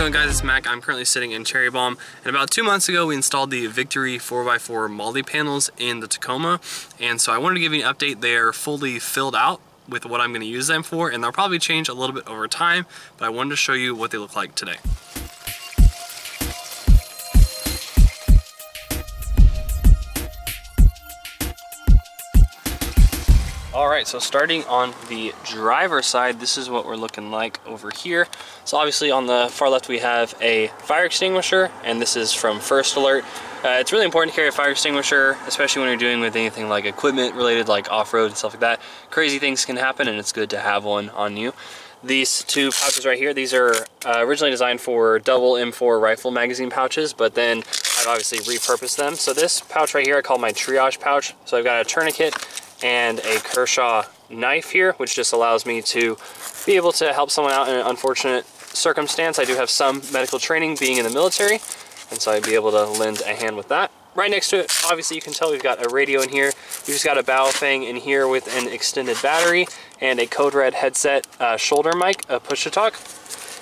going guys, it's Mac. I'm currently sitting in Cherry Bomb, and about 2 months ago we installed the Victory 4x4 MOLLE panels in the Tacoma, and so I wanted to give you an update. They are fully filled out with what I'm going to use them for, and they'll probably change a little bit over time, but I wanted to show you what they look like today. Alright, so starting on the driver's side, this is what we're looking like over here. So obviously on the far left we have a fire extinguisher, and this is from First Alert. It's really important to carry a fire extinguisher, especially when you're dealing with anything like equipment related, like off-road and stuff like that. Crazy things can happen, and it's good to have one on you. These two pouches right here, these are originally designed for double M4 rifle magazine pouches, but then I've obviously repurposed them. So this pouch right here I call my triage pouch. So I've got a tourniquet and a Kershaw knife here, which just allows me to be able to help someone out in an unfortunate circumstance. I do have some medical training being in the military, and so I'd be able to lend a hand with that. Right next to it, obviously you can tell we've got a radio in here. We've just got a bao fang in here with an extended battery and a Code Red headset, shoulder mic, a push-to-talk.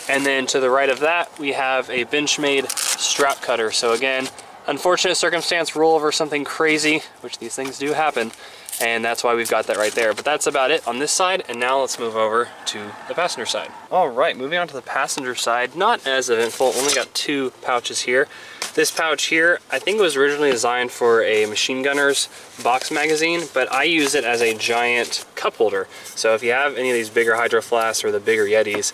And then to the right of that, we have a Benchmade strap cutter. So again, unfortunate circumstance, roll over something crazy, which these things do happen, and that's why we've got that right there. But that's about it on this side, and now let's move over to the passenger side. All right, moving on to the passenger side, not as eventful, only got two pouches here. This pouch here, I think it was originally designed for a machine gunner's box magazine, but I use it as a giant cup holder. So if you have any of these bigger Hydro Flasks or the bigger Yetis,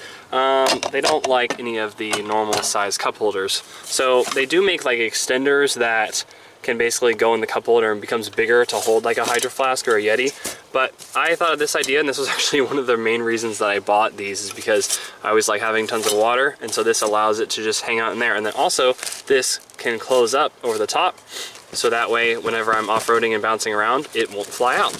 they don't like any of the normal size cup holders. So they do make like extenders that can basically go in the cup holder and becomes bigger to hold like a Hydro Flask or a Yeti. But I thought of this idea, and this was actually one of the main reasons that I bought these, is because I was like having tons of water, and so this allows it to just hang out in there. And then also this can close up over the top, so that way whenever I'm off-roading and bouncing around, it won't fly out.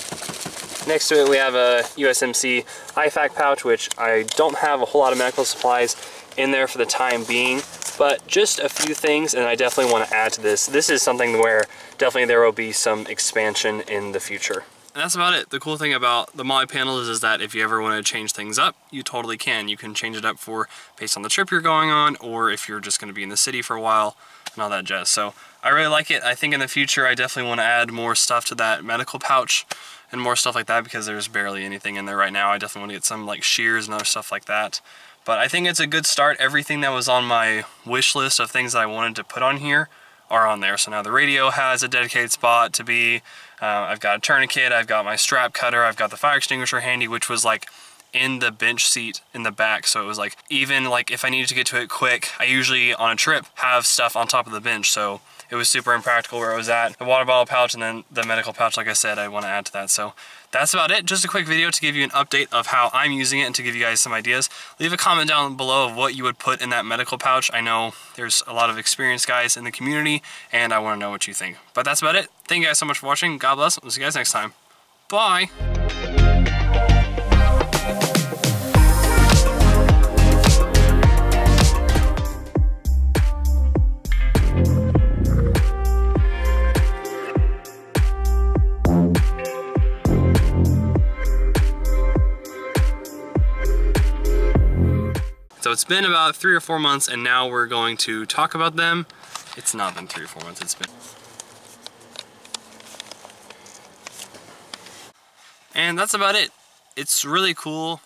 Next to it we have a USMC IFAK pouch, which I don't have a whole lot of medical supplies in there for the time being, but just a few things, and I definitely want to add to this. This is something where definitely there will be some expansion in the future. And that's about it. The cool thing about the MOLLE panels is that if you ever want to change things up, you totally can. You can change it up for based on the trip you're going on, or if you're just going to be in the city for a while and all that jazz. So I really like it. I think in the future I definitely want to add more stuff to that medical pouch and more stuff like that, because there's barely anything in there right now. I definitely want to get some like shears and other stuff like that. But I think it's a good start. Everything that was on my wish list of things that I wanted to put on here are on there. So now the radio has a dedicated spot to be. I've got a tourniquet, I've got my strap cutter, I've got the fire extinguisher handy, which was like in the bench seat in the back. So it was like, even like if I needed to get to it quick, I usually on a trip have stuff on top of the bench. So it was super impractical where I was at. The water bottle pouch and then the medical pouch, like I said, I want to add to that. So that's about it. Just a quick video to give you an update of how I'm using it and to give you guys some ideas. Leave a comment down below of what you would put in that medical pouch. I know there's a lot of experienced guys in the community, and I want to know what you think. But that's about it. Thank you guys so much for watching. God bless. We'll see you guys next time. Bye. So it's been about 3 or 4 months, and now we're going to talk about them. It's not been 3 or 4 months, it's been. And that's about it. It's really cool.